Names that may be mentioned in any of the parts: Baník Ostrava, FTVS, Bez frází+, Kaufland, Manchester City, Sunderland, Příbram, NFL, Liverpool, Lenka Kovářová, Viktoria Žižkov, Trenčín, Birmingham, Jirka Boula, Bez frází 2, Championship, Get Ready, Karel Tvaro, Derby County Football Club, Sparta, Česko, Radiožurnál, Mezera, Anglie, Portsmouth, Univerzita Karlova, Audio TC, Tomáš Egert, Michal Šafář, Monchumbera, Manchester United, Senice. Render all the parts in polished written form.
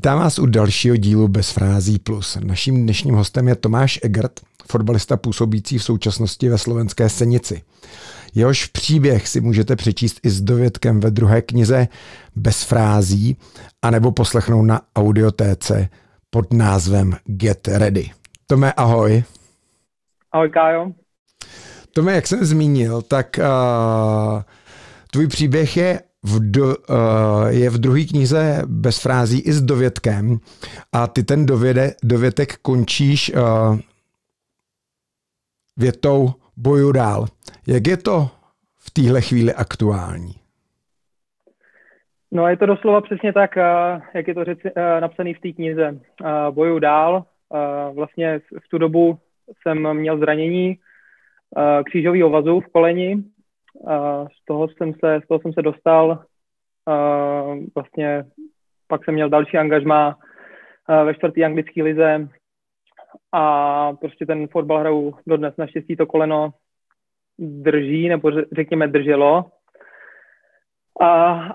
Vítám vás u dalšího dílu Bez frází+. Naším dnešním hostem je Tomáš Egert, fotbalista působící v současnosti ve slovenské Senici. Jehož příběh si můžete přečíst i s dovědkem ve druhé knize Bez frází anebo poslechnout na Audio TC pod názvem Get Ready. Tome, ahoj. Ahoj, Kájo. Tome, jak jsem zmínil, tak tvůj příběh je v druhé knize Bez frází i s dovědkem a ty ten dovětek končíš větou boju dál. Jak je to v téhle chvíli aktuální? No, je to doslova přesně tak, jak je to napsané v té knize. Boju dál. Vlastně v tu dobu jsem měl zranění křížového vazu v koleni. Z toho jsem se dostal, vlastně pak jsem měl další angažmá ve čtvrtý anglické lize a prostě ten fotbal hraju dodnes. Naštěstí to koleno drží, nebo řekněme drželo,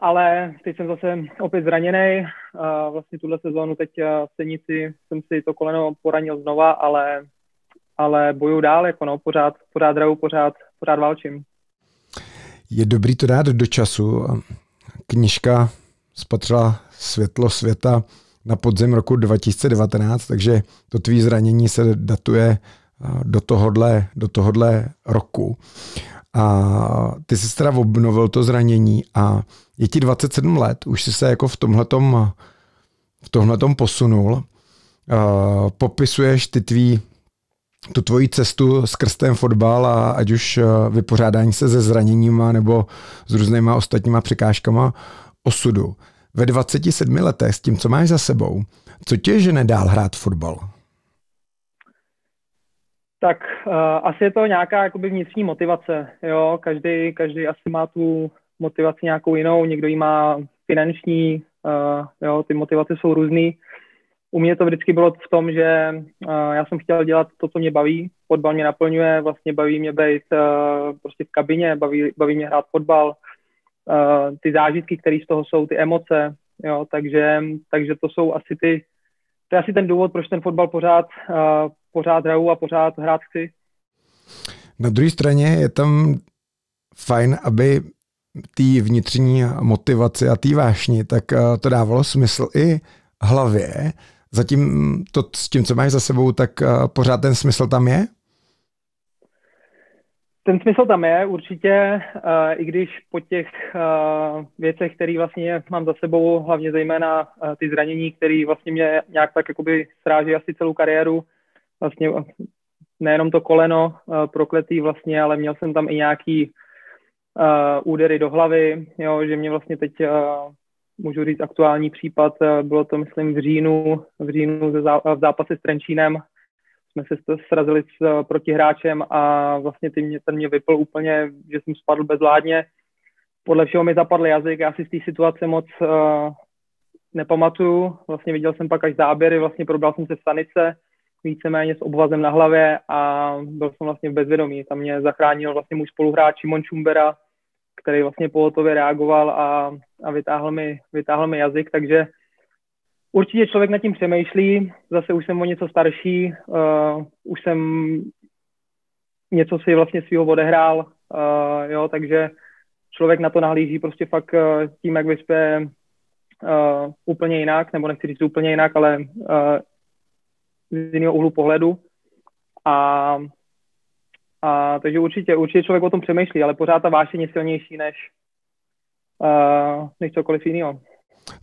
ale teď jsem zase opět zraněnej. Vlastně tuhle sezónu teď v Senici jsem si to koleno poranil znova, ale bojuju dál, jako no, pořád hraju, pořád válčím. Je dobrý to dát do času. Knižka spatřila světlo světa na podzim roku 2019, takže to tvý zranění se datuje do tohohle roku. A ty jsi teda obnovil to zranění a je ti 27 let, už jsi se jako v tomhletom posunul. Popisuješ tu tvoji cestu skrz ten fotbal a ať už vypořádání se se zraněníma nebo s různýma ostatníma překážkama osudu. Ve 27 letech s tím, co máš za sebou, co tě žene dál hrát fotbal? Tak asi je to nějaká jakoby vnitřní motivace. Jo? Každý asi má tu motivaci nějakou jinou, někdo ji má finanční, jo? Ty motivace jsou různý. U mě to vždycky bylo v tom, že já jsem chtěl dělat to, co mě baví. Fotbal mě naplňuje, vlastně baví mě být prostě v kabině, baví mě hrát fotbal. Ty zážitky, které z toho jsou, ty emoce, jo, takže to jsou asi to je asi ten důvod, proč ten fotbal pořád hraju a pořád hrát chci. Na druhé straně je tam fajn, aby ty vnitřní motivace a ty vášni, tak to dávalo smysl i hlavě. Zatím to s tím, co máš za sebou, tak pořád ten smysl tam je? Ten smysl tam je určitě, i když po těch věcech, které vlastně mám za sebou, hlavně zejména ty zranění, které vlastně mě nějak tak jakoby sráží asi celou kariéru, vlastně nejenom to koleno prokletý vlastně, ale měl jsem tam i nějaký údery do hlavy, jo, že mě vlastně teď můžu říct aktuální případ, bylo to myslím v říjnu v zápase s Trenčínem, jsme se srazili s protihráčem a vlastně ten mě vypl úplně, že jsem spadl bezvládně. Podle všeho mi zapadl jazyk, já si z té situace moc nepamatuju, vlastně viděl jsem pak až záběry, vlastně probral jsem se v Sanice, víceméně s obvazem na hlavě a byl jsem vlastně v bezvědomí. Tam mě zachránil vlastně můj spoluhráč Monchumbera, který vlastně pohotově reagoval a vytáhl mi jazyk, takže určitě člověk nad tím přemýšlí, zase už jsem o něco starší, už jsem něco si vlastně svýho odehrál, jo, takže člověk na to nahlíží prostě fakt tím, jak vyspěje úplně jinak, nebo nechci říct úplně jinak, ale z jiného úhlu pohledu takže určitě člověk o tom přemýšlí, ale pořád ta vášeň je silnější než cokoliv jiného.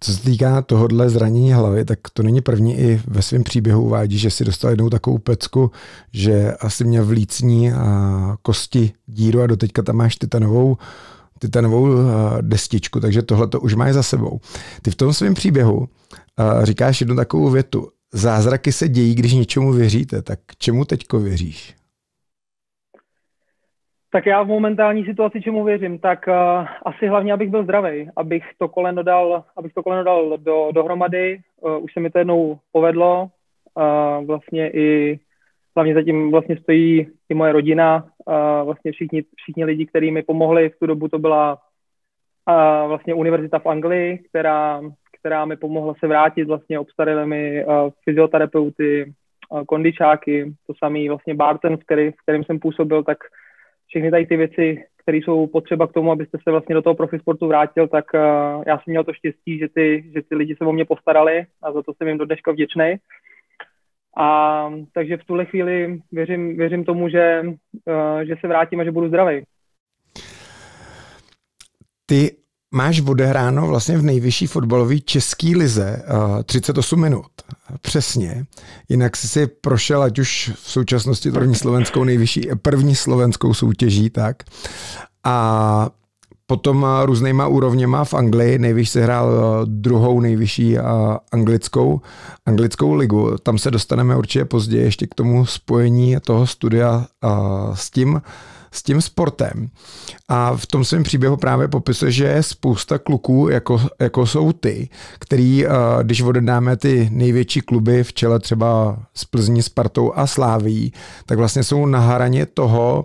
Co se týká tohohle zranění hlavy, tak to není první, i ve svém příběhu uvádí, že si dostal jednou takovou pecku, že asi měl v lícní kosti díru a doteďka tam máš titanovou destičku, takže tohle to už máš za sebou. Ty v tom svém příběhu říkáš jednu takovou větu. Zázraky se dějí, když něčemu věříte, tak čemu teďko věříš? Tak já v momentální situaci, čemu věřím, tak asi hlavně, abych byl zdravý, abych to koleno dal dohromady. Už se mi to jednou povedlo. Vlastně i hlavně zatím vlastně stojí i moje rodina, vlastně všichni lidi, kteří mi pomohli. V tu dobu to byla vlastně univerzita v Anglii, která která mi pomohla se vrátit, vlastně obstarili mi fyzioterapeuty, kondičáky, to samý vlastně bartend, v kterým jsem působil, tak všechny tady ty věci, které jsou potřeba k tomu, abyste se vlastně do toho profi sportu vrátil, tak já jsem měl to štěstí, že ty lidi se o mě postarali a za to jsem jim do dneška vděčnej. A takže v tuhle chvíli věřím tomu, že se vrátím a že budu zdravý. Ty máš odehráno vlastně v nejvyšší fotbalové české lize 38 minut. Přesně. Jinak jsi si prošel ať už v současnosti první slovenskou soutěží, tak. A potom různýma úrovněma v Anglii, nejvyšší se hrál druhou nejvyšší anglickou ligu. Tam se dostaneme určitě později ještě k tomu spojení toho studia s tím sportem. A v tom svém příběhu právě popisuje, že je spousta kluků, jako jsou ty, který, když oddáme ty největší kluby v čele třeba s Plzní, Spartou a Slávií, tak vlastně jsou na hraně toho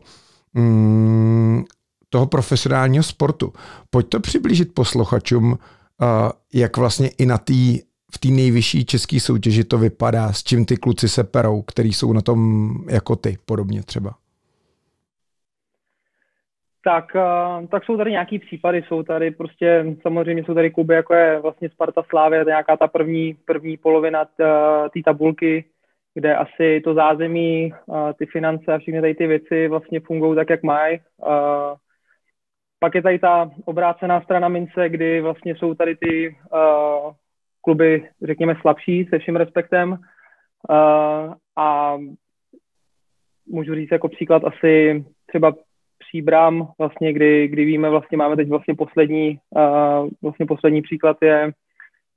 profesionálního sportu. Pojď to přiblížit posluchačům, jak vlastně i v té nejvyšší české soutěži to vypadá, s čím ty kluci se perou, který jsou na tom jako ty, podobně třeba. Tak jsou tady nějaký případy, samozřejmě jsou tady kluby, jako je vlastně Sparta, Slavia, to je nějaká ta první polovina té tabulky, kde asi to zázemí, ty finance a všechny tady ty věci vlastně fungují tak, jak mají. Pak je tady ta obrácená strana mince, kdy vlastně jsou tady ty kluby, řekněme, slabší, se vším respektem. A můžu říct jako příklad asi třeba Příbram, vlastně, kdy víme, vlastně máme teď vlastně poslední příklad je,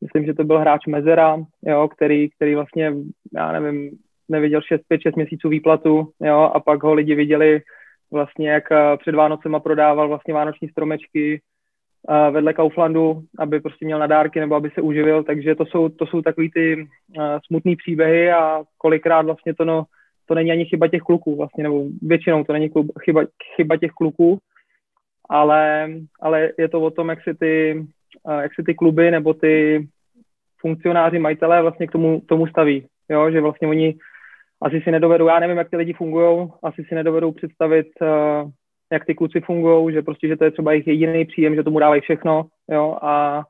myslím, že to byl hráč Mezera, jo, který vlastně, já nevím, neviděl 5-6 měsíců výplatu, jo, a pak ho lidi viděli vlastně, jak před Vánocema prodával vlastně vánoční stromečky vedle Kauflandu, aby prostě měl na dárky nebo aby se uživil, takže to jsou takový ty smutný příběhy a kolikrát vlastně to není ani chyba těch kluků vlastně, nebo většinou to není chyba těch kluků, ale je to o tom, jak se ty kluby nebo ty funkcionáři, majitelé vlastně k tomu staví, jo? Že vlastně oni asi si nedovedou, já nevím, jak ty lidi fungujou, asi si nedovedou představit, jak ty kluci fungujou, že prostě, že to je třeba jejich jediný příjem, že tomu dávají všechno, jo? A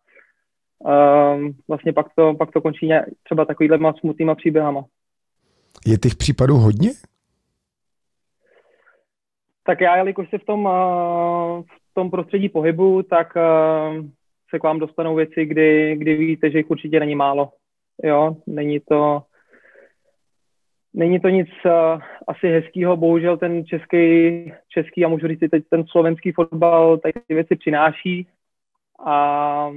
vlastně pak to končí třeba takovýhlema smutnýma příběhama. Je těch případů hodně? Tak já, jelikož se v tom prostředí pohybu, tak se k vám dostanou věci, kdy víte, že jich určitě není málo. Jo, není to nic asi hezkýho, bohužel ten český a můžu říct, teď ten slovenský fotbal tady ty věci přináší a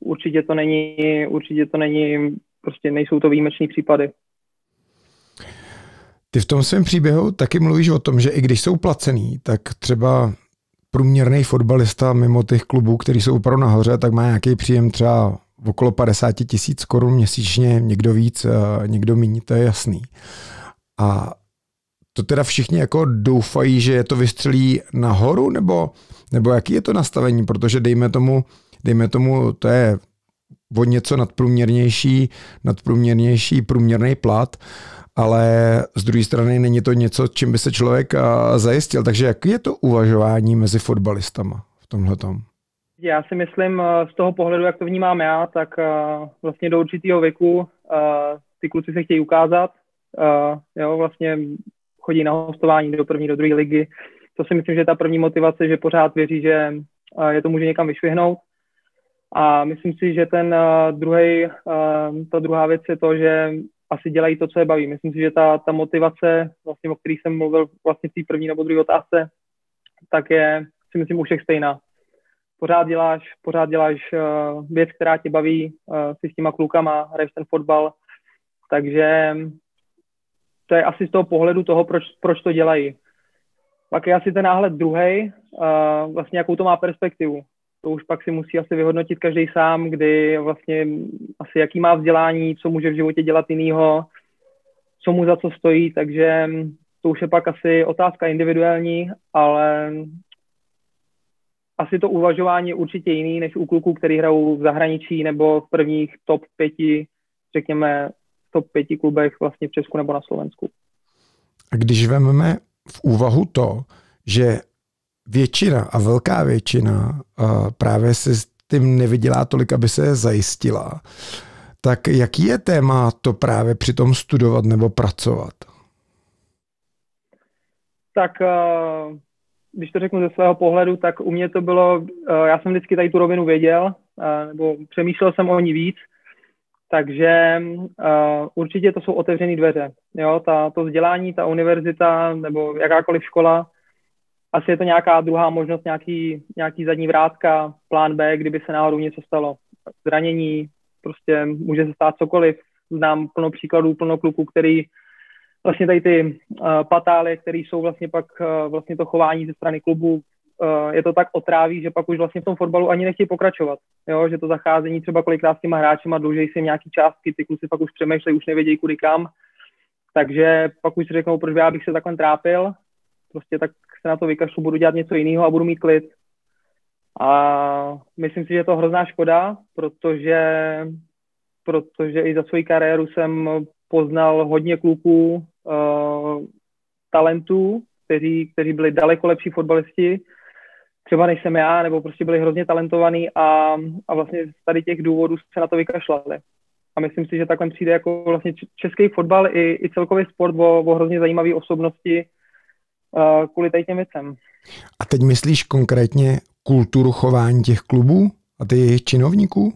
určitě to není, prostě nejsou to výjimeční případy. Ty v tom svém příběhu taky mluvíš o tom, že i když jsou placený, tak třeba průměrný fotbalista mimo těch klubů, který jsou opravdu nahoře, tak má nějaký příjem třeba okolo 50 000 korun měsíčně, někdo víc, někdo míň, to je jasný. A to teda všichni jako doufají, že to vystřelí nahoru, nebo jaký je to nastavení, protože dejme tomu, to je o něco nadprůměrnější průměrný plat, ale z druhé strany není to něco, čím by se člověk zajistil. Takže jak je to uvažování mezi fotbalistama v tomhletom? Já si myslím, z toho pohledu, jak to vnímám já, tak vlastně do určitého věku ty kluci se chtějí ukázat. Jo, vlastně chodí na hostování do první, do druhé ligy. To si myslím, že je ta první motivace, že pořád věří, že je to může někam vyšvihnout. A myslím si, že ta druhá věc je to, že asi dělají to, co je baví. Myslím si, že ta motivace, vlastně, o které jsem mluvil vlastně v té první nebo druhé otázce, tak je, si myslím, u všech stejná. Pořád děláš věc, která tě baví, si s těma klukama, hraješ ten fotbal, takže to je asi z toho pohledu toho, proč to dělají. Pak je asi ten náhled druhej, vlastně jakou to má perspektivu. To už pak si musí asi vyhodnotit každý sám, kdy vlastně asi jaký má vzdělání, co může v životě dělat jinýho, co mu za co stojí, takže to už je pak asi otázka individuální, ale asi to uvažování je určitě jiný než u kluků, který hrajou v zahraničí nebo v prvních top 5, řekněme, top 5 klubech vlastně v Česku nebo na Slovensku. A když vezmeme v úvahu to, že většina a velká většina právě se s tím nevydělá tolik, aby se zajistila, tak jaký je téma to právě při tom studovat nebo pracovat? Tak když to řeknu ze svého pohledu, tak u mě to bylo, já jsem vždycky tady tu rovinu věděl, nebo přemýšlel jsem o ní víc, takže určitě to jsou otevřené dveře. Jo? To vzdělání, ta univerzita nebo jakákoliv škola, asi je to nějaká druhá možnost, nějaký zadní vrátka, plán B, kdyby se náhodou něco stalo. Zranění, prostě může se stát cokoliv. Znám plno příkladů, plno kluků, který vlastně tady ty patálie, které jsou vlastně pak vlastně to chování ze strany klubu, je to tak otráví, že pak už vlastně v tom fotbalu ani nechtějí pokračovat. Jo? Že to zacházení třeba kolikrát s těma hráčima dlužejí si nějaký částky, ty kluci pak už přemýšlejí, už nevědějí kudy kam. Takže pak už si řeknou, proč já bych se takhle trápil, prostě tak se na to vykašlu, budu dělat něco jiného a budu mít klid. A myslím si, že je to hrozná škoda, protože i za svou kariéru jsem poznal hodně kluků, talentů, kteří byli daleko lepší fotbalisti, třeba než jsem já, nebo prostě byli hrozně talentovaní a vlastně z tady těch důvodů se na to vykašlali. A myslím si, že takhle přijde jako vlastně český fotbal i celkový sport o hrozně zajímavé osobnosti kvůli těm věcem. A teď myslíš konkrétně kulturu chování těch klubů a těch jejich činovníků?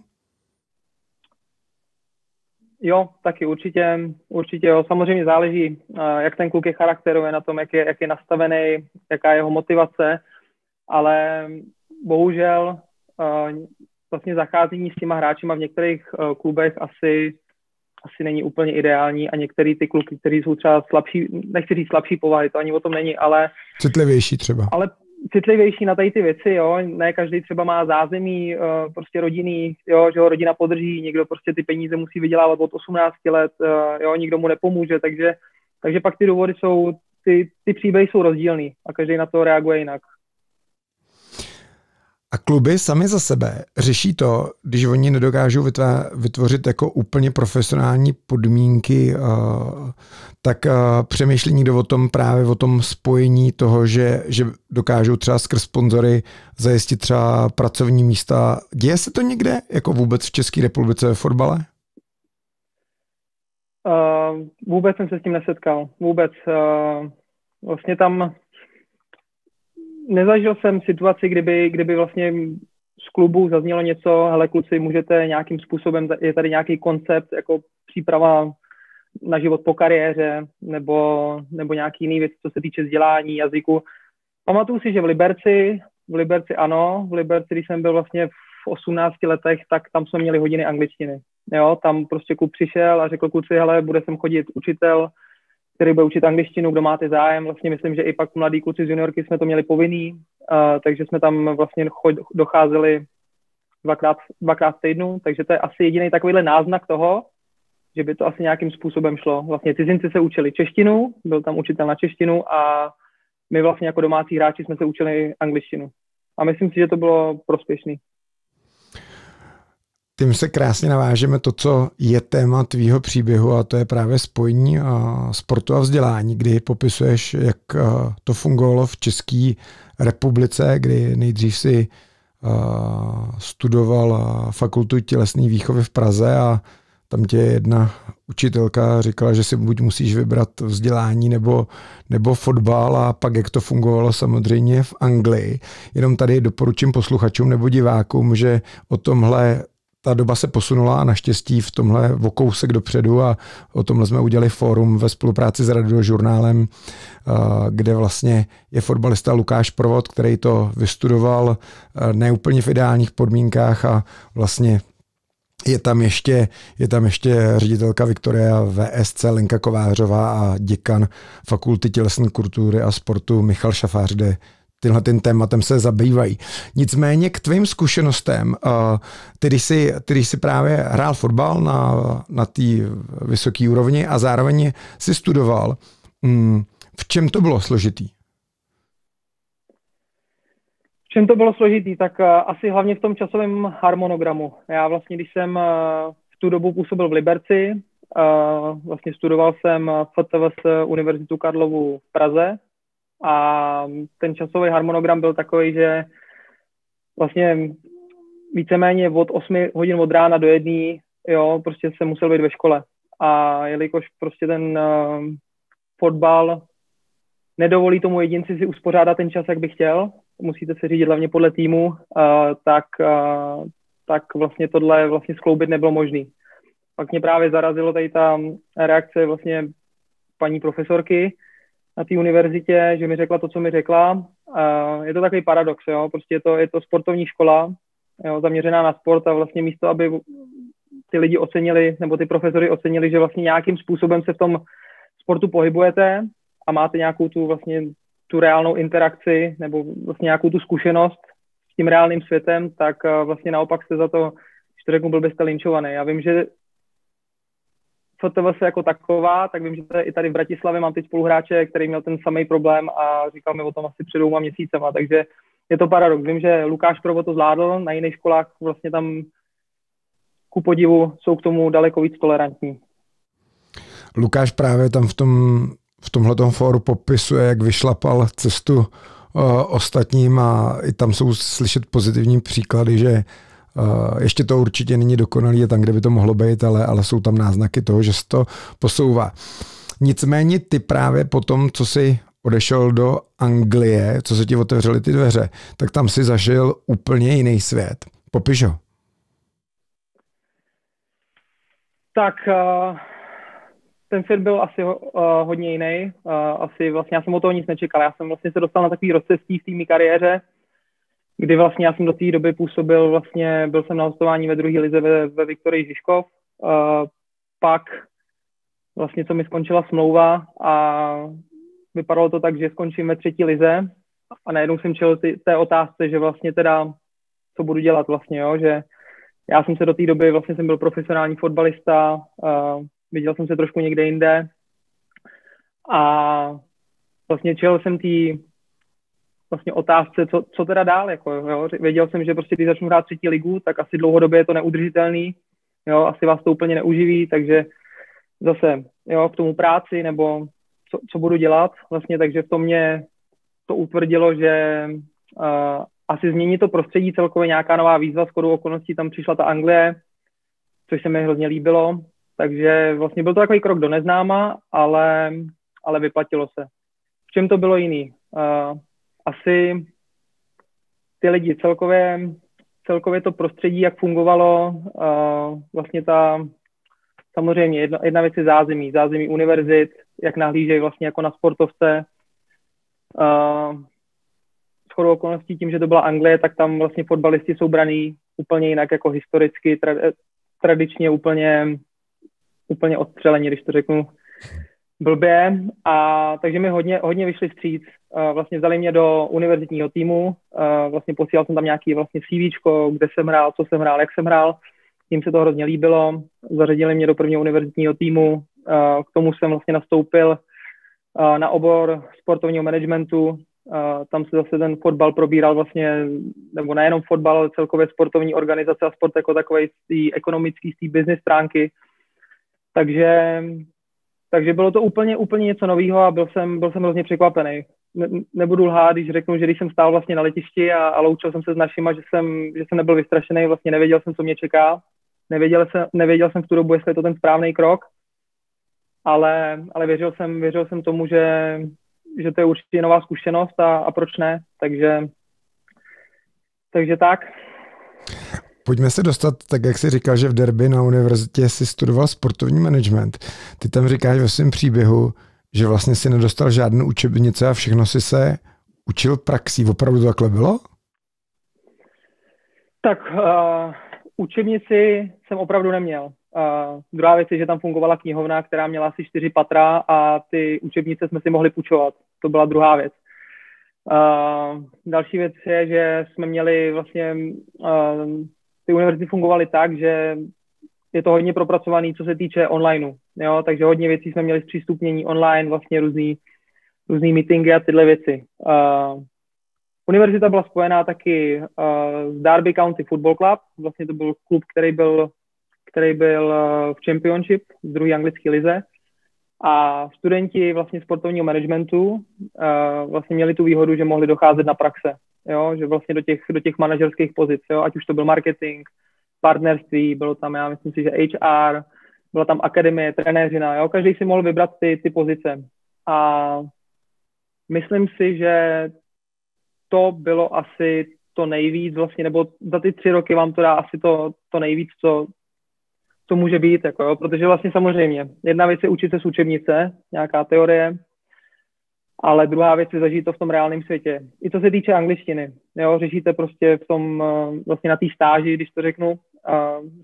Jo, taky určitě jo. Samozřejmě záleží, jak ten kluk je charakterový, na tom, jak je nastavený, jaká je jeho motivace, ale bohužel vlastně zacházení s těma hráčima v některých klubech asi není úplně ideální a některý ty kluky, kteří jsou třeba slabší, nechci říct slabší povahy, to ani o tom není, ale... Citlivější třeba. Ale citlivější na tady ty věci, jo, ne každý třeba má zázemí, prostě rodiny, jo, že ho rodina podrží, někdo prostě ty peníze musí vydělávat od 18 let, jo, nikdo mu nepomůže, takže pak ty důvody jsou, ty příběhy jsou rozdílný a každý na to reaguje jinak. A kluby sami za sebe řeší to, když oni nedokážou vytvořit jako úplně profesionální podmínky, tak přemýšlí někdo o tom právě o tom spojení toho, že dokážou třeba skrz sponzory zajistit třeba pracovní místa. Děje se to někde jako vůbec v České republice ve fotbale? Vůbec jsem se s tím nesetkal. Vůbec. Vlastně tam... Nezažil jsem situaci, kdyby vlastně z klubu zaznělo něco, hele kluci, můžete nějakým způsobem, je tady nějaký koncept, jako příprava na život po kariéře, nebo nějaký jiný věc, co se týče vzdělání, jazyku. Pamatuju si, že v Liberci, když jsem byl vlastně v 18 letech, tak tam jsme měli hodiny angličtiny. Jo, tam prostě klub přišel a řekl kluci, hele, bude sem chodit učitel, který bude učit angličtinu, kdo máte zájem. Vlastně myslím, že i pak mladí kluci z juniorky jsme to měli povinný, takže jsme tam vlastně docházeli dvakrát v týdnu, takže to je asi jediný takovýhle náznak toho, že by to asi nějakým způsobem šlo. Vlastně cizinci se učili češtinu, byl tam učitel na češtinu a my vlastně jako domácí hráči jsme se učili angličtinu. A myslím si, že to bylo prospěšný. Tím se krásně navážeme to, co je téma tvýho příběhu a to je právě spojení sportu a vzdělání, kdy popisuješ, jak to fungovalo v České republice, kdy nejdřív si studoval fakultu tělesné výchovy v Praze a tam tě jedna učitelka říkala, že si buď musíš vybrat vzdělání nebo fotbal a pak jak to fungovalo samozřejmě v Anglii. Jenom tady doporučím posluchačům nebo divákům, že o tomhle ta doba se posunula a naštěstí v tomhle o kousek dopředu a o tomhle jsme udělali fórum ve spolupráci s Radiožurnálem, kde vlastně je fotbalista Lukáš Provod, který to vystudoval ne úplně v ideálních podmínkách a vlastně je tam ještě ředitelka Viktoria VSC Lenka Kovářová a děkan fakulty tělesné kultury a sportu Michal Šafář, kde tímhle tím tématem se zabývají. Nicméně k tvým zkušenostem, když jsi právě hrál fotbal na té vysoké úrovni a zároveň si studoval, v čem to bylo složitý? V Čím to bylo složitý? Tak asi hlavně v tom časovém harmonogramu. Já vlastně, když jsem v tu dobu působil v Liberci, vlastně studoval jsem FTVS Univerzitu Karlovu v Praze a ten časový harmonogram byl takový, že vlastně víceméně od 8 hodin od rána do 1, jo, prostě jsem musel být ve škole. A jelikož prostě ten fotbal nedovolí tomu jedinci si uspořádat ten čas, jak by chtěl, musíte se řídit hlavně podle týmu, tak vlastně tohle vlastně skloubit nebylo možné. Pak mě právě zarazilo tady ta reakce vlastně paní profesorky na té univerzitě, že mi řekla to, co mi řekla. Je to takový paradox, jo? Prostě je to sportovní škola, jo, zaměřená na sport a vlastně místo, aby ty lidi ocenili, nebo ty profesory ocenili, že vlastně nějakým způsobem se v tom sportu pohybujete a máte nějakou tu vlastně tu reálnou interakci nebo vlastně nějakou tu zkušenost s tím reálným světem, tak vlastně naopak jste za to, když to řeknu, blbě linčovaný. Já vím, že FTVS jako taková, tak vím, že i tady v Bratislavě mám teď spoluhráče, který měl ten samý problém a říkal mi o tom asi před 2 měsícema, takže je to paradox. Vím, že Lukáš Provo to zvládl, na jiných školách vlastně tam ku podivu jsou k tomu daleko víc tolerantní. Lukáš právě tam v tomhletom fóru popisuje, jak vyšlapal cestu ostatním a i tam jsou slyšet pozitivní příklady, že ještě to určitě není dokonalý, je tam, kde by to mohlo být, ale jsou tam náznaky toho, že se to posouvá. Nicméně ty právě po tom, co jsi odešel do Anglie, co se ti otevřely ty dveře, tak tam si zažil úplně jiný svět. Popiš ho. Tak ten svět byl asi hodně jiný. Asi vlastně já jsem o toho nic nečekal. Já jsem vlastně se dostal na takový rozcestí v té mé kariéře, kdy vlastně já jsem do té doby působil, vlastně byl jsem na hostování ve 2. lize ve Viktorii Žižkov. Pak vlastně co mi skončila smlouva a vypadalo to tak, že skončím ve 3. lize a najednou jsem čelil té otázce, že vlastně teda co budu dělat vlastně, jo, že já jsem se do té doby, vlastně jsem byl profesionální fotbalista, viděl jsem se trošku někde jinde a vlastně čelil jsem té vlastně otázce, co teda dál, jako, jo? Věděl jsem, že prostě když začnu hrát 3. ligu, tak asi dlouhodobě je to neudržitelný, jo? Asi vás to úplně neuživí, takže zase, jo, k tomu práci, nebo co budu dělat, vlastně, takže v tom mě to utvrdilo, že asi změní to prostředí celkově nějaká nová výzva, shodou okolností tam přišla ta Anglie, což se mi hrozně líbilo, takže vlastně byl to takový krok do neznáma, ale vyplatilo se. V čem to bylo jiný? Asi ty lidi celkově to prostředí, jak fungovalo, vlastně ta, samozřejmě jedna věc je zázemí univerzit, jak nahlížejí vlastně jako na sportovce. Shodou okolností tím, že to byla Anglie, tak tam vlastně fotbalisti jsou braný úplně jinak, jako historicky, tradičně úplně odstřelení, když to řeknu blbě, a takže mi hodně vyšli vstříc, vlastně vzali mě do univerzitního týmu, vlastně posílal jsem tam nějaký vlastně CVčko, kde jsem hrál, co jsem hrál, jak jsem hrál, tím se to hrozně líbilo, zařadili mě do prvního univerzitního týmu, k tomu jsem vlastně nastoupil na obor sportovního managementu, tam se zase ten fotbal probíral vlastně, nebo nejenom fotbal, ale celkově sportovní organizace a sport jako takovej z té ekonomické, z té business stránky, takže bylo to úplně něco nového a byl jsem hrozně překvapený. Nebudu lhát, když řeknu, že když jsem stál vlastně na letišti a loučil jsem se s našima, že jsem nebyl vystrašený, vlastně nevěděl jsem, co mě čeká. Nevěděl jsem v tu dobu, jestli je to ten správný krok, ale věřil jsem tomu, že to je určitě nová zkušenost a proč ne, takže tak. Pojďme se dostat, tak jak jsi říkal, že v Derby na univerzitě jsi studoval sportovní management. Ty tam říkáš ve svém příběhu, že vlastně si nedostal žádnou učebnice a všechno si se učil praxí. Opravdu to takhle bylo? Tak učebnici jsem opravdu neměl. Druhá věc je, že tam fungovala knihovna, která měla asi 4 patra a ty učebnice jsme si mohli půjčovat. To byla druhá věc. Další věc je, že jsme měli vlastně... Ty univerzity fungovaly tak, že je to hodně propracovaný, co se týče onlineu, jo? Takže hodně věcí jsme měli zpřístupnění online, vlastně různý meetingy a tyhle věci. Univerzita byla spojená taky s Derby County Football Club. Vlastně to byl klub, který byl v Championship, v druhé anglické lize. A studenti vlastně sportovního managementu vlastně měli tu výhodu, že mohli docházet na praxe, jo? Že vlastně do těch manažerských pozic, jo? Ať už to byl marketing, partnerství, bylo tam, já myslím si, že HR, byla tam akademie, trenéřina, jo? Každý si mohl vybrat ty pozice. A myslím si, že to bylo asi to nejvíc vlastně, nebo za ty 3 roky vám to dá asi to nejvíc, co může být, jako jo, protože vlastně samozřejmě jedna věc je učit se z učebnice, nějaká teorie, ale druhá věc je zažít to v tom reálném světě. I co se týče angličtiny, jo, řešíte prostě v tom, vlastně na té stáži, když to řeknu,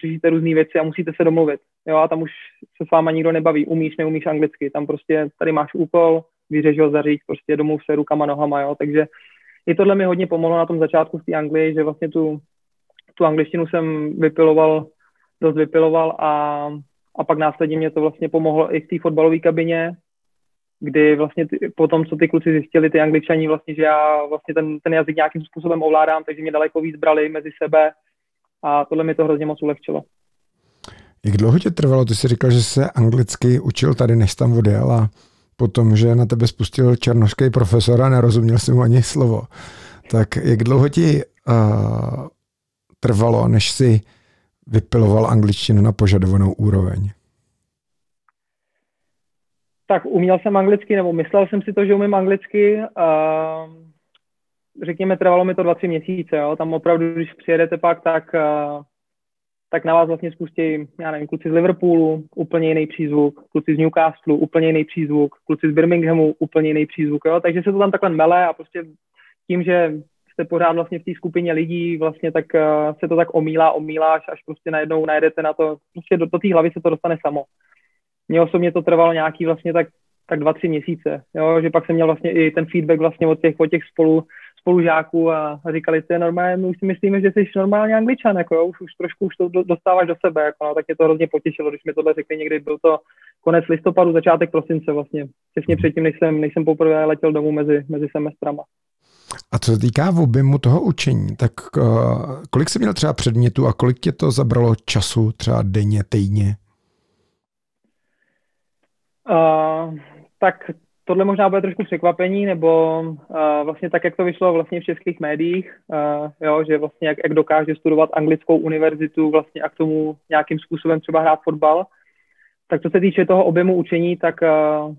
řešíte různé věci a musíte se domluvit, jo, a tam už se s váma nikdo nebaví, umíš, neumíš anglicky, tam prostě tady máš úkol, vyřeš ho, zaříď, prostě domluv se rukama, nohama, jo, takže i tohle mi hodně pomohlo na tom začátku v té Anglii, že vlastně tu angličtinu jsem dost vypiloval a pak následně mě to vlastně pomohlo i v té fotbalové kabině, kdy vlastně potom, co ty kluci zjistili, ty Angličani, vlastně, že já vlastně ten jazyk nějakým způsobem ovládám, takže mě daleko víc brali mezi sebe a tohle mi to hrozně moc ulehčilo. Jak dlouho tě trvalo? Ty jsi říkal, že se anglicky učil tady, než tam odjel a potom, že na tebe spustil černošský profesor a nerozuměl si mu ani slovo. Tak jak dlouho ti trvalo, než si vypiloval angličtinu na požadovanou úroveň? Tak uměl jsem anglicky, nebo myslel jsem si to, že umím anglicky. Řekněme, trvalo mi to 2-3 měsíce. Jo? Tam opravdu, když přijedete pak, tak na vás vlastně spustí, já nevím, kluci z Liverpoolu, úplně jiný přízvuk, kluci z Newcastle, úplně jiný přízvuk, kluci z Birminghamu, úplně jiný přízvuk. Jo? Takže se to tam takhle mele a prostě tím, že jste pořád vlastně v té skupině lidí, vlastně tak se to tak omíláš, až prostě najednou najedete na to, prostě do té hlavy se to dostane samo. Mně osobně to trvalo nějaký vlastně tak 2-3 měsíce, jo? Že pak jsem měl vlastně i ten feedback vlastně od těch spolužáků a říkali, to je normálně, my už si myslíme, že jsi normálně Angličan, jako jo? Už trošku to dostáváš do sebe, jako, no? Tak mě to hrozně potěšilo, když mi tohle řekli někdy, byl to konec listopadu, začátek prosince vlastně, těsně předtím, než jsem poprvé letěl domů mezi semestrama. A co se týká objemu toho učení, tak kolik jsi měl třeba předmětů a kolik tě to zabralo času třeba denně, týdně? Tak tohle možná bude trošku překvapení, nebo vlastně tak, jak to vyšlo vlastně v českých médiích, jo, že vlastně jak dokáže studovat anglickou univerzitu vlastně a k tomu nějakým způsobem třeba hrát fotbal, tak co se týče toho objemu učení, tak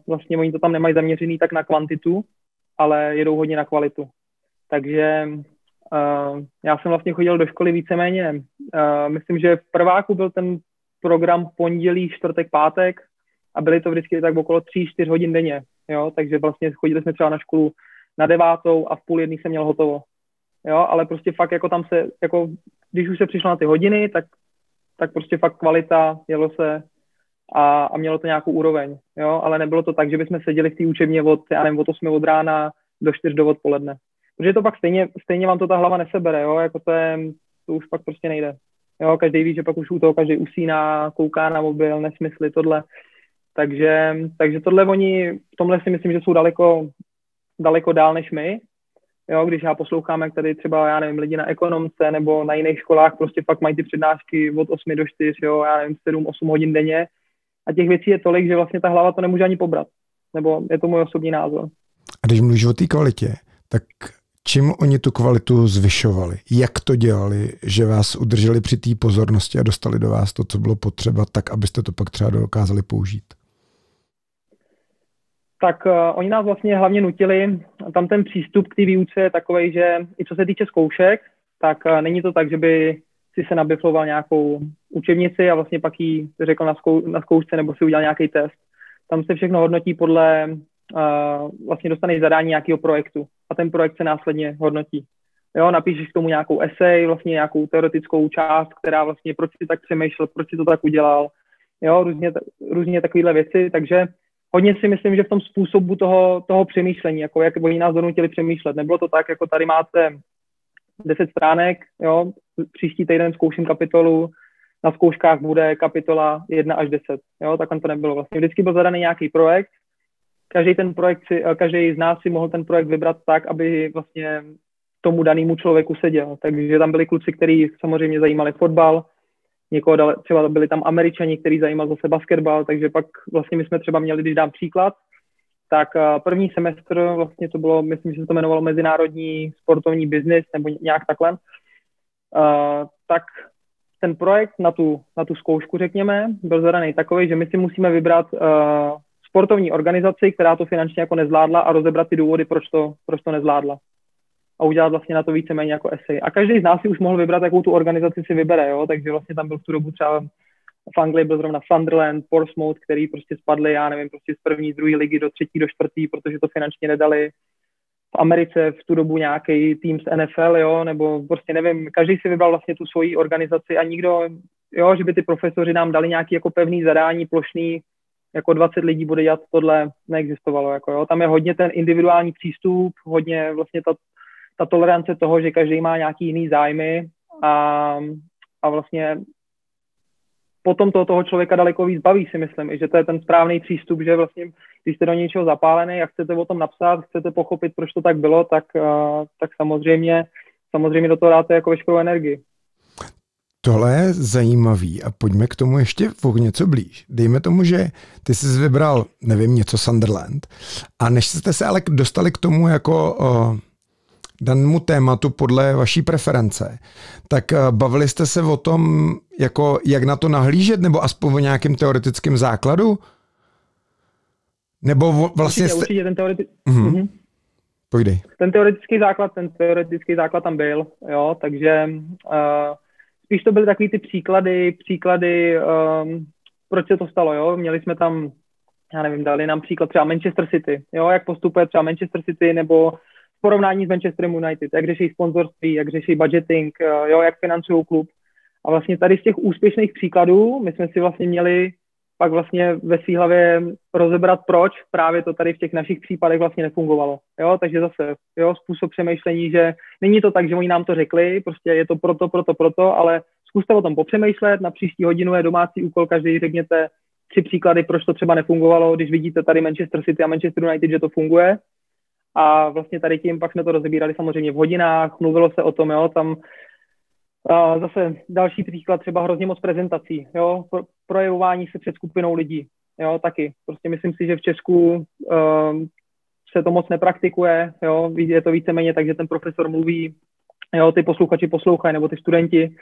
vlastně oni to tam nemají zaměřený tak na kvantitu, ale jedou hodně na kvalitu. Takže já jsem vlastně chodil do školy víceméně. Myslím, že v prváku byl ten program pondělí, čtvrtek, pátek a byly to vždycky tak okolo 3-4 hodin denně. Jo? Takže vlastně chodili jsme třeba na školu na 9:00 a v 9:30 jsem měl hotovo. Jo? Ale prostě fakt jako tam se, jako když už se přišlo na ty hodiny, tak prostě fakt kvalita, jelo se a mělo to nějakou úroveň. Jo? Ale nebylo to tak, že bychom seděli v té učebně od 8 od rána do 4 do odpoledne. Protože to pak stejně vám to ta hlava nesebere, jo? Jako to už pak prostě nejde. Jo? Každý ví, že pak už u toho každý usíná, kouká na mobil, nesmysly, tohle. Takže tohle oni, v tomhle si myslím, že jsou daleko dál než my. Jo? Když já poslouchám, jak tady třeba, já nevím, lidi na ekonomce nebo na jiných školách prostě pak mají ty přednášky od 8 do 4, jo? Já nevím, 7-8 hodin denně. A těch věcí je tolik, že vlastně ta hlava to nemůže ani pobrat. Nebo je to můj osobní názor. A když mluvíš o té kvalitě, tak čím oni tu kvalitu zvyšovali? Jak to dělali, že vás udrželi při té pozornosti a dostali do vás to, co bylo potřeba, tak abyste to pak třeba dokázali použít? Tak oni nás vlastně hlavně nutili. Tam ten přístup k té výuce je takovej, že i co se týče zkoušek, tak není to tak, že by si se nabifloval nějakou učebnici a vlastně pak jí řekl na zkoušce nebo si udělal nějaký test. Tam se všechno hodnotí podle, vlastně dostaneš zadání nějakého projektu a ten projekt se následně hodnotí. Jo, napíšeš k tomu nějakou esej, vlastně nějakou teoretickou část, která vlastně proč si tak přemýšlel, proč si to tak udělal, jo, různě takovéhle věci, takže hodně si myslím, že v tom způsobu toho přemýšlení, jako jak oni nás donutili přemýšlet, nebylo to tak, jako tady máte 10 stránek, jo, příští týden zkouším kapitolu, na zkouškách bude kapitola 1 až 10, jo, tak on to nebylo vlastně. Vždycky byl zadaný nějaký projekt, každý z nás si mohl ten projekt vybrat tak, aby vlastně tomu danému člověku seděl. Takže tam byli kluci, kteří samozřejmě zajímali fotbal, někoho dali, třeba byli tam Američani, který zajímal zase basketbal, takže pak vlastně my jsme třeba měli, když dám příklad, tak první semestr, vlastně to bylo, myslím, že se to jmenovalo mezinárodní sportovní biznis, nebo nějak takhle, tak ten projekt na tu zkoušku, řekněme, byl zadaný takový, že my si musíme vybrat sportovní organizaci, která to finančně jako nezvládla, a rozebrat ty důvody, proč to nezvládla. A udělat vlastně na to víceméně jako esej. A každý z nás si už mohl vybrat, jakou tu organizaci si vybere, jo? Takže vlastně tam byl v tu dobu třeba v Anglii byl zrovna Sunderland, Portsmouth, který prostě spadli, já nevím, prostě z první, z druhé ligy do třetí, do čtvrtý, protože to finančně nedali. V Americe v tu dobu nějaký tým z NFL, jo? Nebo prostě nevím, každý si vybral vlastně tu svoji organizaci a nikdo, jo, že by ty profesoři nám dali nějaký jako pevný zadání, plošný, jako 20 lidí bude dělat tohle, neexistovalo, jako jo? Tam je hodně ten individuální přístup, hodně vlastně ta tolerance toho, že každý má nějaký jiný zájmy a vlastně potom toho člověka daleko víc baví, si myslím, i že to je ten správný přístup, že vlastně, když jste do něčeho zapálený a chcete o tom napsat, chcete pochopit, proč to tak bylo, tak samozřejmě do toho dáte jako veškerou energii. Tohle je zajímavý a pojďme k tomu ještě něco blíž. Dejme tomu, že ty jsi vybral, nevím, něco Sunderland, a než jste se ale dostali k tomu jako danému tématu podle vaší preference, tak bavili jste se o tom, jako jak na to nahlížet, nebo aspoň o nějakém teoretickém základu? Nebo vlastně... Určitě ten teoretický... Mm-hmm. Pojdej. Ten teoretický základ tam byl, jo, takže spíš to byly takový ty příklady, proč se to stalo, jo, měli jsme tam, já nevím, dali nám příklad třeba Manchester City, jo, jak postupuje třeba Manchester City, nebo porovnání s Manchesterem United, jak řeší sponzorství, jak řeší budgeting, jo, jak financují klub. A vlastně tady z těch úspěšných příkladů my jsme si vlastně měli pak vlastně ve svý hlavě rozebrat, proč právě to tady v těch našich případech vlastně nefungovalo. Jo, takže zase, jo, způsob přemýšlení, že není to tak, že oni nám to řekli, prostě je to proto, ale zkuste o tom popřemýšlet, na příští hodinu je domácí úkol, každý řekněte 3 příklady, proč to třeba nefungovalo, když vidíte tady Manchester City a Manchester United, že to funguje. A vlastně tady tím pak jsme to rozebírali samozřejmě v hodinách, mluvilo se o tom, jo, tam zase další příklad, třeba hrozně moc prezentací, jo, projevování se před skupinou lidí, jo, taky. Prostě myslím si, že v Česku se to moc nepraktikuje, jo, je to víceméně tak, že ten profesor mluví, jo, ty posluchači poslouchají, nebo ty studenti,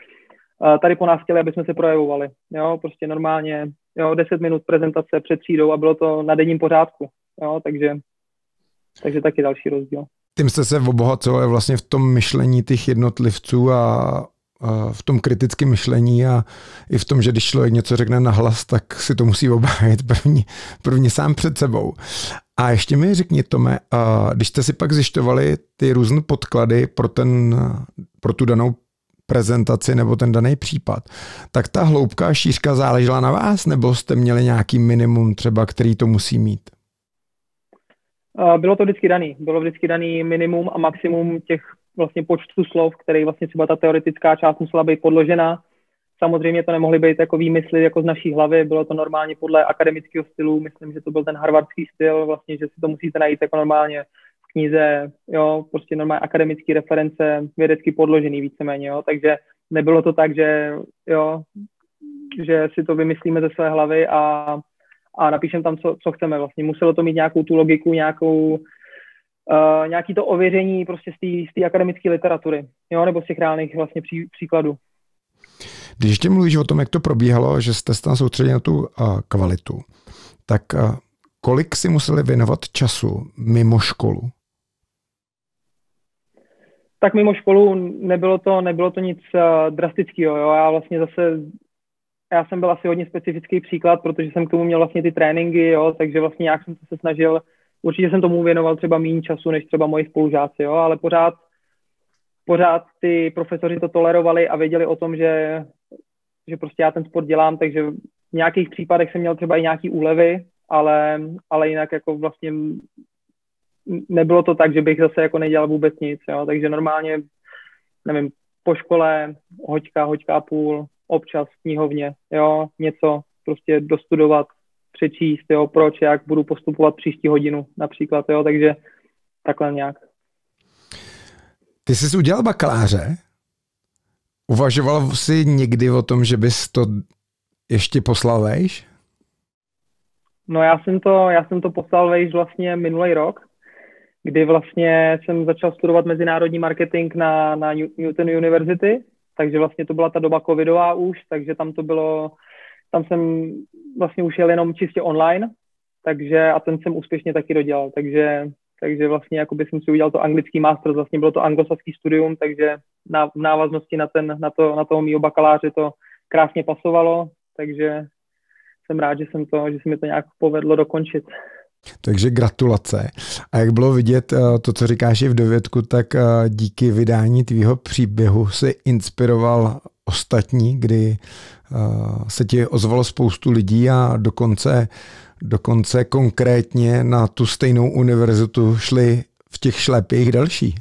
tady po nás chtěli, aby jsme se projevovali, jo, prostě normálně, jo, 10 minut prezentace před třídou a bylo to na denním pořádku, jo, takže taky další rozdíl. Tím jste se obohacovali vlastně v tom myšlení těch jednotlivců a v tom kritickém myšlení a i v tom, že když člověk něco řekne nahlas, tak si to musí obhájit první sám před sebou. A ještě mi řekni, Tome, když jste si pak zjišťovali ty různé podklady pro tu danou prezentaci nebo ten daný případ, tak ta hloubka a šířka záležela na vás, nebo jste měli nějaký minimum třeba, který to musí mít? Bylo to vždycky daný. Bylo vždycky daný minimum a maximum těch vlastně počtu slov, které vlastně třeba ta teoretická část musela být podložena. Samozřejmě to nemohly být jako výmysly jako z naší hlavy, bylo to normálně podle akademického stylu, myslím, že to byl ten harvardský styl, vlastně, že si to musíte najít jako normálně v knize, jo, prostě normálně akademické reference, vědecky podložený víceméně, jo, takže nebylo to tak, že jo, že si to vymyslíme ze své hlavy a napíšem tam, co chceme vlastně. Muselo to mít nějakou tu logiku, nějaký to ověření prostě z té akademické literatury, jo, nebo z těch reálných vlastně příkladů. Když ještě mluvíš o tom, jak to probíhalo, že jste se tam soustředili na tu kvalitu, tak kolik si museli věnovat času mimo školu? Tak mimo školu nebylo to nic drastického, jo. Já jsem byl asi hodně specifický příklad, protože jsem k tomu měl vlastně ty tréninky, jo, takže vlastně nějak jsem se snažil, určitě jsem tomu věnoval třeba méně času, než třeba moji spolužáci, jo, ale pořád ty profesoři to tolerovali a věděli o tom, že prostě já ten sport dělám, takže v nějakých případech jsem měl třeba i nějaký úlevy, ale jinak jako vlastně nebylo to tak, že bych zase jako nedělal vůbec nic, jo, takže normálně, nevím, po škole hoďka a půl, občas v knihovně, jo, něco prostě dostudovat, přečíst, jo, proč, jak budu postupovat příští hodinu například, jo, takže takhle nějak. Ty jsi udělal bakaláře? Uvažoval jsi někdy o tom, že bys to ještě poslal vejš? No já jsem to poslal vejš vlastně minulý rok, kdy vlastně jsem začal studovat mezinárodní marketing na Newton University, takže vlastně to byla ta doba covidová už, takže tam jsem vlastně už jel jenom čistě online, takže a ten jsem úspěšně taky dodělal, takže vlastně jakoby jsem si udělal to anglický master, vlastně bylo to anglosaský studium, takže v návaznosti na toho mýho bakaláře to krásně pasovalo, takže jsem rád, že se mi to nějak povedlo dokončit. Takže gratulace. A jak bylo vidět to, co říkáš i v dovědku, tak díky vydání tvýho příběhu se inspiroval ostatní, kdy se ti ozvalo spoustu lidí a dokonce konkrétně na tu stejnou univerzitu šli v těch šlépějích další.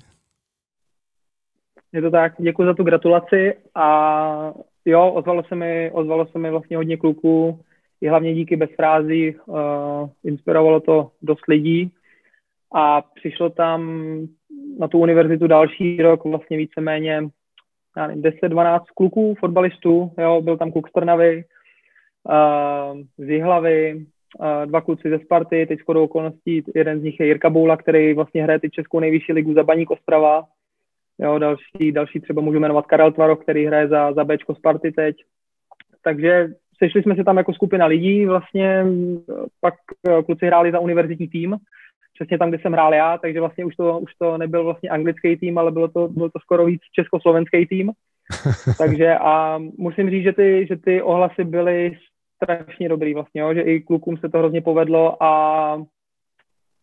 Je to tak, děkuji za tu gratulaci a jo, ozvalo se mi vlastně hodně kluků, i hlavně díky Bez frází, inspirovalo to dost lidí a přišlo tam na tu univerzitu další rok vlastně víceméně 10-12 kluků, fotbalistů, jo, byl tam kluk z Trnavy, z Jihlavy, dva kluci ze Sparty, teď shodou okolností jeden z nich je Jirka Boula, který vlastně hraje teď českou nejvyšší ligu za Baník Ostrava, jo, další třeba můžu jmenovat Karel Tvaro, který hraje za Bčko Sparty teď, takže sešli jsme se tam jako skupina lidí, vlastně pak kluci hráli za univerzitní tým, přesně tam, kde jsem hrál já, takže vlastně už to nebyl vlastně anglický tým, ale bylo to skoro víc československý tým. Takže a musím říct, že ty ohlasy byly strašně dobrý vlastně, jo, že i klukům se to hrozně povedlo a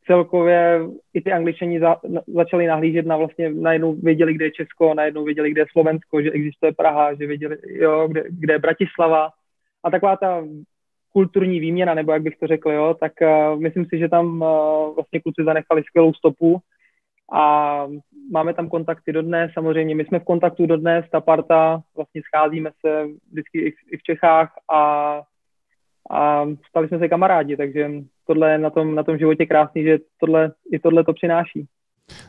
celkově i ty Angličani začali nahlížet na vlastně, najednou věděli, kde je Česko, najednou věděli, kde je Slovensko, že existuje Praha, že věděli, jo, kde je Bratislava. A taková ta kulturní výměna, nebo jak bych to řekl, jo, tak myslím si, že tam vlastně kluci zanechali skvělou stopu a máme tam kontakty dodnes, samozřejmě my jsme v kontaktu dodnes, ta parta, vlastně scházíme se vždycky i v Čechách a stali jsme se kamarádi, takže tohle je na tom životě krásný, že tohle to přináší.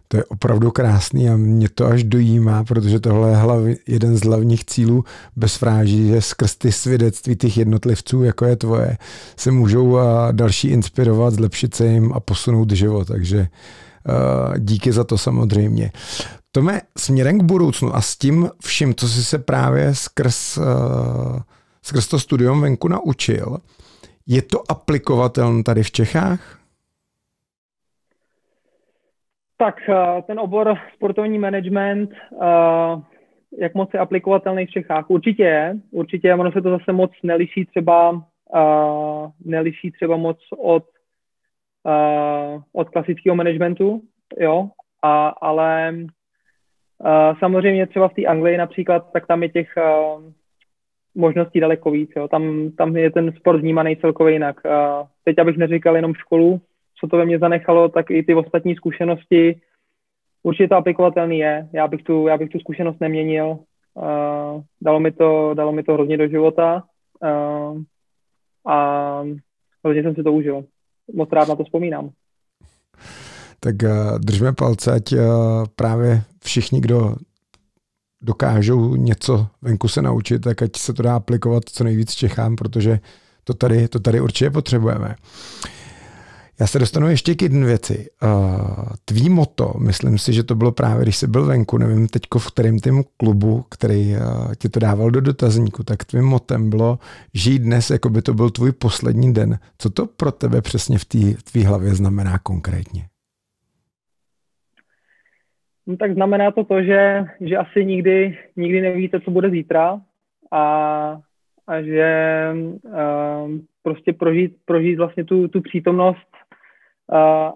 To je opravdu krásný a mě to až dojímá, protože tohle je jeden z hlavních cílů Bez frází, že skrz ty svědectví těch jednotlivců, jako je tvoje, se můžou další inspirovat, zlepšit se jim a posunout život, takže díky za to samozřejmě. Tome, směrem k budoucnu a s tím vším, co jsi se právě skrz to studium venku naučil, je to aplikovatelné tady v Čechách? Tak ten obor sportovní management, jak moc je aplikovatelný v Čechách? Určitě je, ono se to zase moc neliší třeba moc od klasického managementu, jo, ale samozřejmě třeba v té Anglii například, tak tam je těch možností daleko víc, jo, tam je ten sport vnímaný celkově jinak. Teď abych neříkal jenom školu, co to ve mně zanechalo, tak i ty ostatní zkušenosti. Určitě to aplikovatelný je. Já bych tu zkušenost neměnil. Dalo mi to hodně do života a hodně jsem si to užil. Moc rád na to vzpomínám. Tak držme palce, ať právě všichni, kdo dokážou něco venku se naučit, tak ať se to dá aplikovat co nejvíc Čechám, protože to tady určitě potřebujeme. Já se dostanu ještě k jedné věci. Tvý moto, myslím si, že to bylo právě, když jsi byl venku, nevím teďko v kterém tým klubu, který ti to dával do dotazníku, tak tvým motem bylo žít dnes, jako by to byl tvůj poslední den. Co to pro tebe přesně v tvý hlavě znamená konkrétně? No tak znamená to, že asi nikdy nevíte, co bude zítra a že prostě prožít vlastně tu přítomnost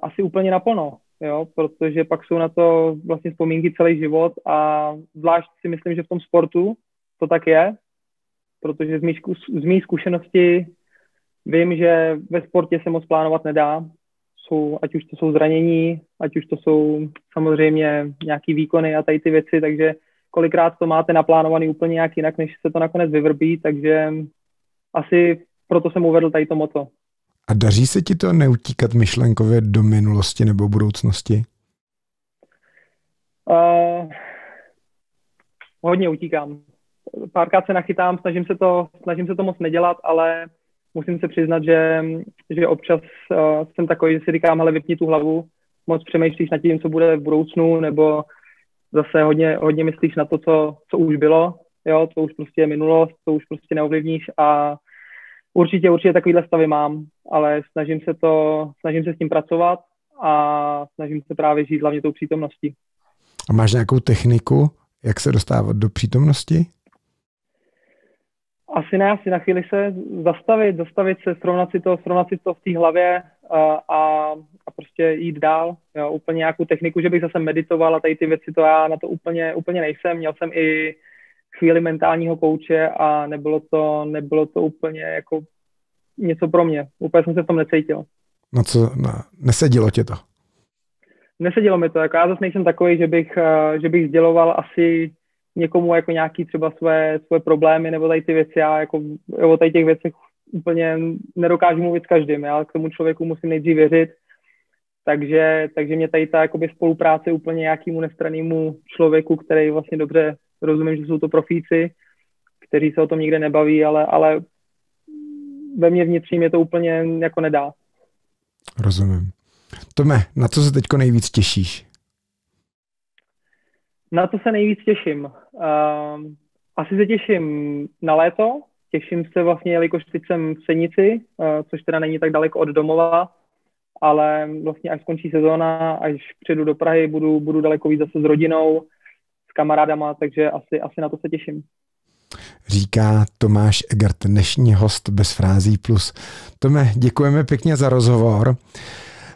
asi úplně naplno, jo, protože pak jsou na to vlastně vzpomínky celý život a zvlášť si myslím, že v tom sportu to tak je, protože z mých zkušeností vím, že ve sportě se moc plánovat nedá, ať už to jsou zranění, ať už to jsou samozřejmě nějaký výkony a tady ty věci, takže kolikrát to máte naplánovaný úplně nějak jinak, než se to nakonec vyvrbí, takže asi proto jsem uvedl tady to moto. A daří se ti to neutíkat myšlenkově do minulosti nebo budoucnosti? hodně utíkám. Párkrát se nachytám, snažím se to moc nedělat, ale musím se přiznat, že občas jsem takový, že si říkám, hele, vypni tu hlavu, moc přemýšlíš nad tím, co bude v budoucnu, nebo zase hodně myslíš na to, co už bylo, jo, to už prostě je minulost, to už prostě neovlivníš a určitě takovýhle stavy mám, ale snažím se s tím pracovat a snažím se právě žít hlavně tou přítomností. A máš nějakou techniku, jak se dostávat do přítomnosti? Asi ne, asi na chvíli se zastavit se, srovnat si to v té hlavě a prostě jít dál. Jo, úplně nějakou techniku, že bych zase meditoval a tady ty věci, to já na to úplně nejsem. Měl jsem i chvíli mentálního kouče a nebylo to úplně jako něco pro mě. Úplně jsem se v tom necítil. No co, nesedělo tě to? Nesedělo mi to. Jako já zase nejsem takový, že bych sděloval asi někomu jako nějaký třeba své problémy nebo tady ty věci. Já jako o tady těch věcech úplně nedokážu mluvit s každým. Já k tomu člověku musím nejdřív věřit. Takže mě tady ta jakoby spolupráce úplně nějakému nestrannému člověku, který vlastně dobře rozumím, že jsou to profíci, kteří se o tom nikde nebaví, ale ve mně vnitřním je to úplně jako nedá. Rozumím. Tome, na co se teďko nejvíc těšíš? Na to se nejvíc těším. Asi se těším na léto. Těším se vlastně, jelikož teď jsem v Senici, což teda není tak daleko od domova, ale vlastně až skončí sezóna, až přijedu do Prahy, budu daleko víc zase s rodinou, s kamarádama, takže asi na to se těším. Říká Tomáš Egert, dnešní host Bez frází plus. Tome, děkujeme pěkně za rozhovor.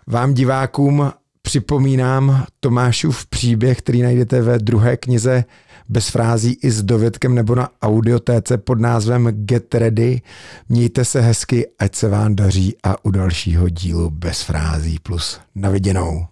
Vám divákům připomínám Tomášův příběh, který najdete ve druhé knize Bez frází i s dovědkem nebo na Audio TC pod názvem Get Ready. Mějte se hezky, ať se vám daří a u dalšího dílu Bez frází plus. Na viděnou.